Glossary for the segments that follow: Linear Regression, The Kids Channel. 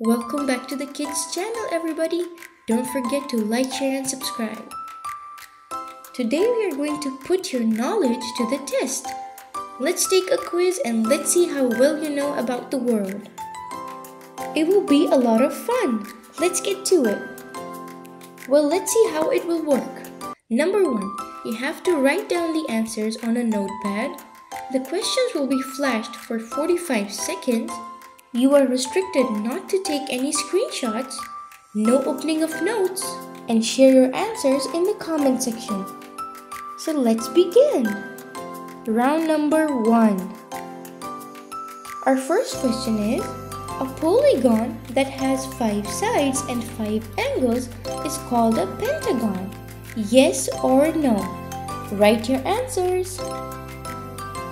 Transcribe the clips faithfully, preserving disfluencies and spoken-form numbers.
Welcome back to the Kids Channel, everybody. Don't forget to like, share and subscribe. Today we are going to put your knowledge to the test. Let's take a quiz and let's see how well you know about the world. It will be a lot of fun. Let's get to it. Well, let's see how it will work. Number one, you have to write down the answers on a notepad. The questions will be flashed for forty-five seconds. You are restricted not to take any screenshots, no opening of notes, and share your answers in the comment section. So let's begin. Round number one. Our first question is, a polygon that has five sides and five angles is called a pentagon. Yes or no? Write your answers.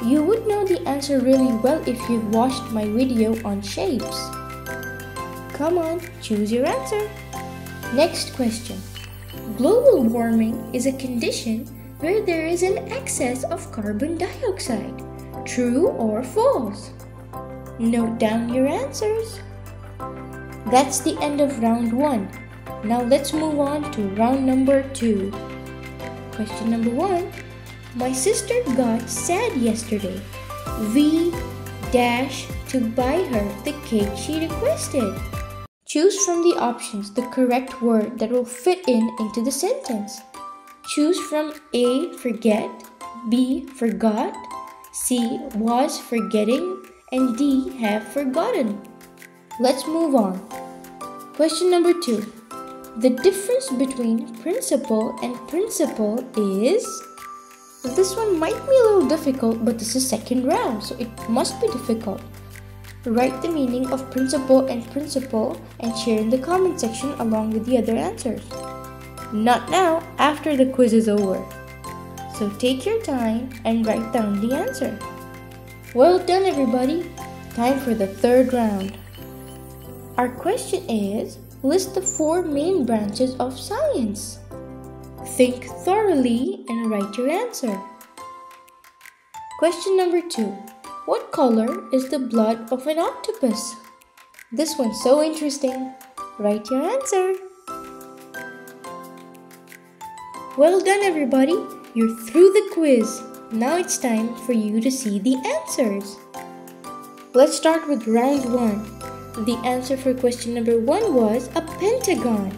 You would know the answer really well if you've watched my video on shapes. Come on, choose your answer. Next question. Global warming is a condition where there is an excess of carbon dioxide. True or false? Note down your answers. That's the end of round one. Now let's move on to round number two. Question number one. My sister got sad yesterday. We dash to buy her the cake she requested. Choose from the options the correct word that will fit in into the sentence. Choose from A, forget, B, forgot, C, was forgetting, and D, have forgotten. Let's move on. Question number two. The difference between principle and principle is... This one might be a little difficult, but this is second round, so it must be difficult. Write the meaning of principle and principle and share in the comment section along with the other answers. Not now, after the quiz is over. So take your time and write down the answer. Well done, everybody. Time for the third round. Our question is, list the four main branches of science. Think thoroughly and write your answer. Question number two. What color is the blood of an octopus? This one's so interesting. Write your answer. Well done, everybody. You're through the quiz. Now it's time for you to see the answers. Let's start with round one. The answer for question number one was a pentagon.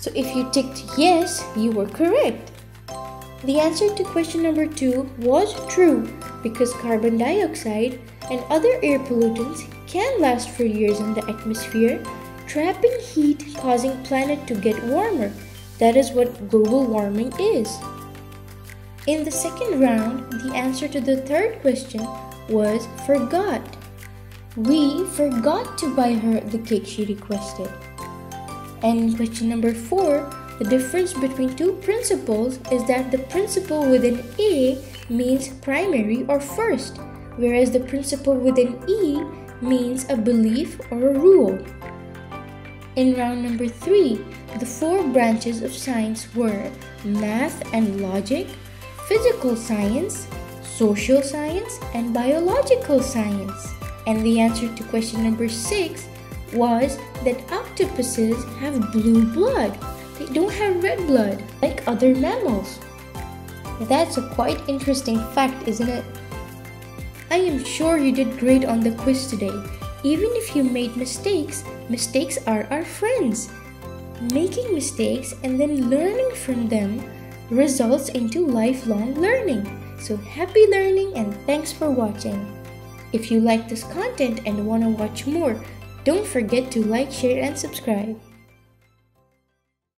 So if you ticked yes, you were correct. The answer to question number two was true because carbon dioxide and other air pollutants can last for years in the atmosphere, trapping heat causing planet to get warmer. That is what global warming is. In the second round, the answer to the third question was forgot. We forgot to buy her the cake she requested. And question number four, the difference between two principles is that the principle with an A means primary or first, whereas the principle with an E means a belief or a rule. In round number three, the four branches of science were math and logic, physical science, social science, and biological science. And the answer to question number six was that octopuses have blue blood. They don't have red blood like other mammals. That's a quite interesting fact, isn't it? I am sure you did great on the quiz today. Even if you made mistakes, mistakes are our friends. Making mistakes and then learning from them results into lifelong learning. So happy learning and thanks for watching. If you like this content and want to watch more, don't forget to like, share, and subscribe.